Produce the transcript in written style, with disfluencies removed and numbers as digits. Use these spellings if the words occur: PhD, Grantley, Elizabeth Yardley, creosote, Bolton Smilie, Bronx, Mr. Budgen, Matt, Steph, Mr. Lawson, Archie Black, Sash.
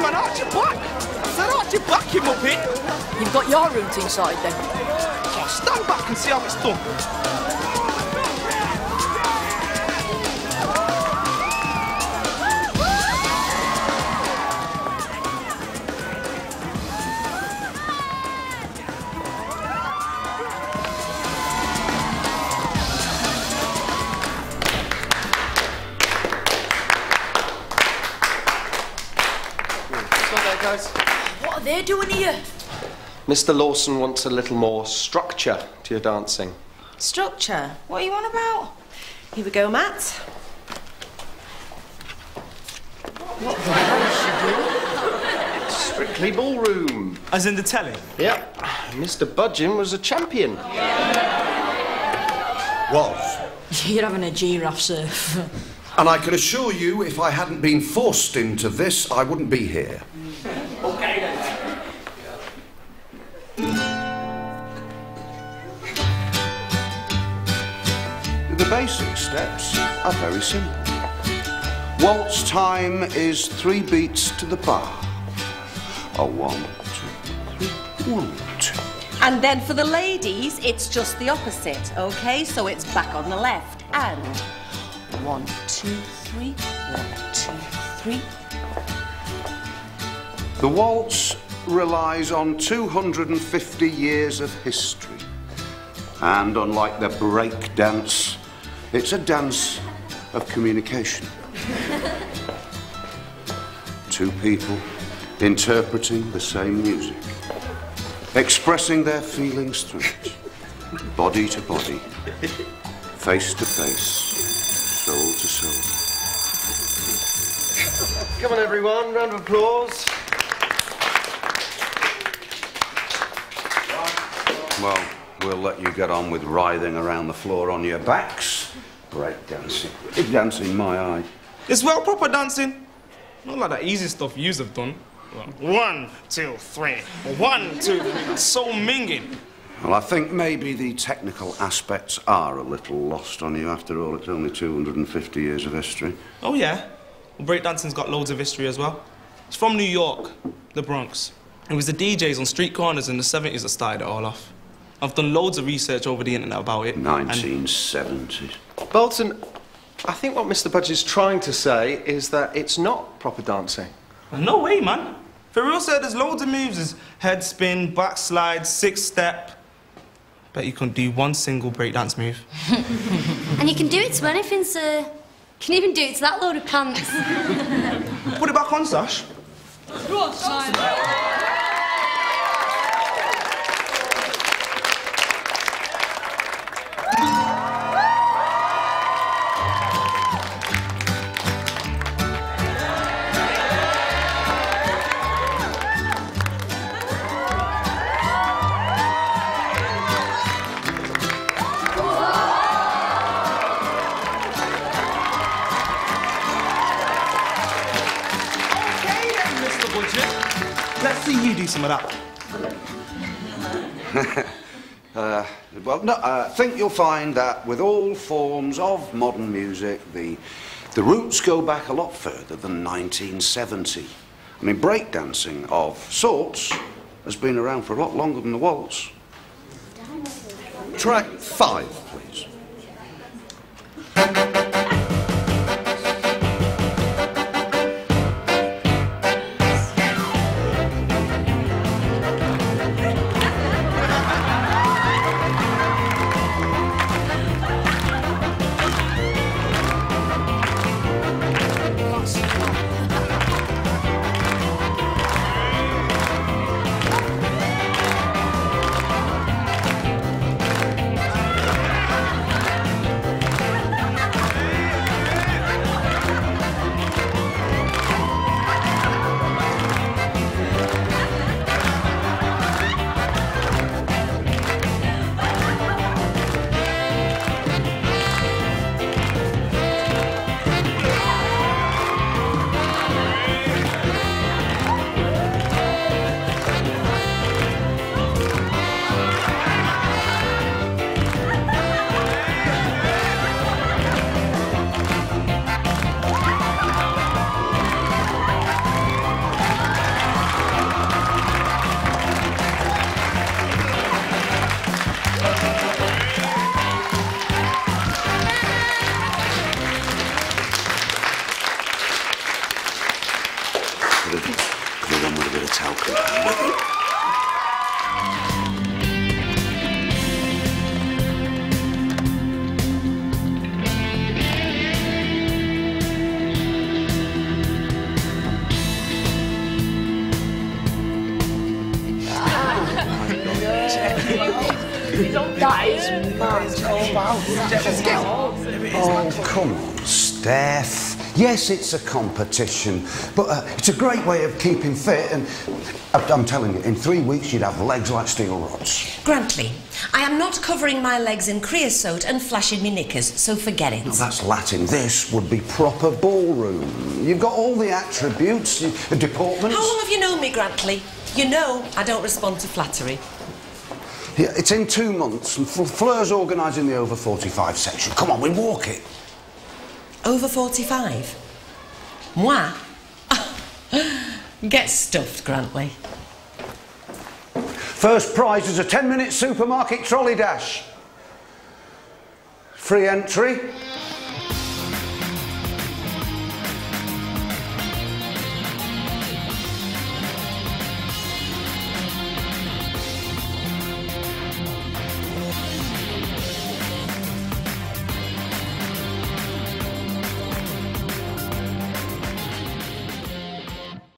It's man, Archie Black! Is that Archie Black, you muppet? You've got your route inside, then. Oh, stand back and see how it's done. What are they doing here? Mr. Lawson wants a little more structure to your dancing. Structure? What are you on about? Here we go, Matt. What the hell is she doing? Strictly ballroom. As in the telly? Yep. Mr. Budgen was a champion. Yeah. Was? You're having a giraffe surf. And I can assure you, if I hadn't been forced into this, I wouldn't be here. Okay then. The basic steps are very simple. Waltz time is 3 beats to the bar. A 1, 2, 3, 1, 2. And then for the ladies, it's just the opposite, okay? So it's back on the left and 1, 2, 3, 1, 2, 3. The waltz relies on 250 years of history. And unlike the break dance, it's a dance of communication. 2 people interpreting the same music, expressing their feelings through it, body to body, face to face. Soul to soul. Come on, everyone, round of applause. Well, we'll let you get on with writhing around the floor on your backs. Break dancing. Break dancing, my eye. It's well proper dancing. Not like that easy stuff yous have done. 1, 2, 3. 1, 2, 3. Soul minging. Well, I think maybe the technical aspects are a little lost on you. After all, it's only 250 years of history. Oh, yeah. Well, breakdancing's got loads of history as well. It's from New York, the Bronx. It was the DJs on street corners in the 70s that started it all off. I've done loads of research over the internet about it. 1970s. And... Bolton, I think what Mr. Budge is trying to say is that it's not proper dancing. No way, man. For real, sir, there's loads of moves. There's head spin, backslide, 6-step... But you can do 1 single breakdance move. And you can do it to anything, sir. You can even do it to that load of pants. Put it back on, Sash. Let's see you do some of that. I think you'll find that with all forms of modern music, the roots go back a lot further than 1970. I mean, breakdancing of sorts has been around for a lot longer than the waltz. Track 5, please. Oh, come on, Steph. Yes, it's a competition, but it's a great way of keeping fit, and I'm telling you, in 3 weeks you'd have legs like steel rods. Grantley, I am not covering my legs in creosote and flashing me knickers, so forget it. No, that's Latin. This would be proper ballroom. You've got all the attributes, the deportments... How long have you known me, Grantley? You know I don't respond to flattery. Yeah, it's in 2 months, and Fleur's organising the over 45 section. Come on, we walk it. Over 45? Moi? Get stuffed, Grantley. First prize is a 10-minute supermarket trolley dash. Free entry.